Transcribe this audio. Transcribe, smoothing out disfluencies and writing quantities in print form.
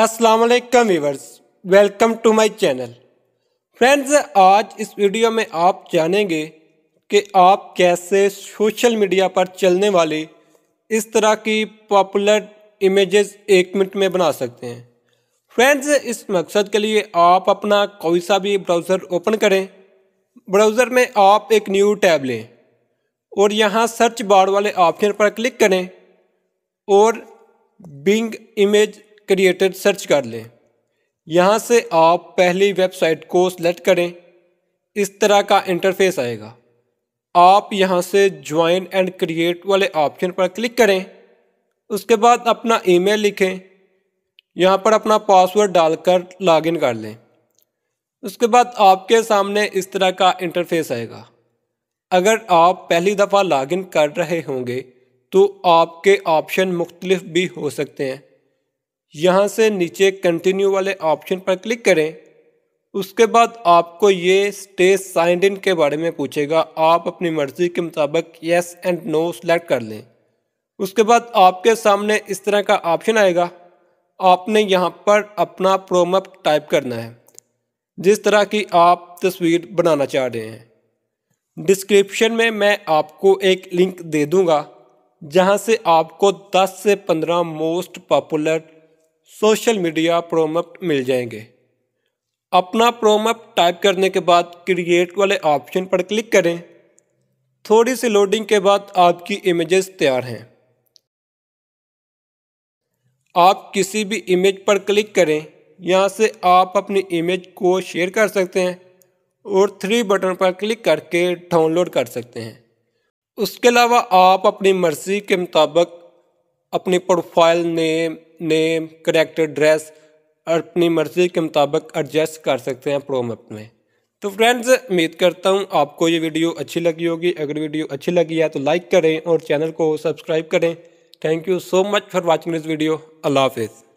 अस्सलाम वालेकुम viewers, welcome to my channel. Friends, आज इस वीडियो में आप जानेंगे कि आप कैसे सोशल मीडिया पर चलने वाली इस तरह की पॉपुलर इमेजेस 1 मिनट में बना सकते हैं। फ्रेंड्स, इस मकसद के लिए आप अपना कोई सा भी ब्राउज़र ओपन करें। ब्राउज़र में आप एक न्यू टैब लें और यहाँ सर्च बार वाले ऑप्शन पर क्लिक करें और बिंग इमेज क्रिएटेड सर्च कर लें। यहाँ से आप पहली वेबसाइट को सेलेक्ट करें। इस तरह का इंटरफेस आएगा। आप यहाँ से ज्वाइन एंड क्रिएट वाले ऑप्शन पर क्लिक करें। उसके बाद अपना ईमेल लिखें, यहाँ पर अपना पासवर्ड डालकर लॉगिन कर लें। उसके बाद आपके सामने इस तरह का इंटरफेस आएगा। अगर आप पहली दफ़ा लॉगिन कर रहे होंगे तो आपके ऑप्शन मुख्तलिफ भी हो सकते हैं। यहाँ से नीचे कंटिन्यू वाले ऑप्शन पर क्लिक करें। उसके बाद आपको ये स्टेज साइन इन के बारे में पूछेगा। आप अपनी मर्ज़ी के मुताबिक येस एंड नो सेलेक्ट कर लें। उसके बाद आपके सामने इस तरह का ऑप्शन आएगा। आपने यहाँ पर अपना प्रोमप्ट टाइप करना है, जिस तरह की आप तस्वीर बनाना चाह रहे हैं। डिस्क्रिप्शन में मैं आपको एक लिंक दे दूँगा, जहाँ से आपको 10 से 15 most popular social media prompt मिल जाएंगे। अपना प्रोमप्ट टाइप करने के बाद क्रिएट वाले ऑप्शन पर क्लिक करें। थोड़ी सी लोडिंग के बाद आपकी इमेजेस तैयार हैं। आप किसी भी इमेज पर क्लिक करें। यहाँ से आप अपनी इमेज को शेयर कर सकते हैं और 3 बटन पर क्लिक करके डाउनलोड कर सकते हैं। उसके अलावा आप अपनी मर्ज़ी के मुताबिक अपनी प्रोफाइल नेम कैरेक्टर ड्रेस और अपनी मर्ज़ी के मुताबिक एडजस्ट कर सकते हैं प्रोमप्ट में। तो फ्रेंड्स, उम्मीद करता हूँ आपको ये वीडियो अच्छी लगी होगी। अगर वीडियो अच्छी लगी है तो लाइक करें और चैनल को सब्सक्राइब करें। Thank you so much for watching this video. Allah Hafiz.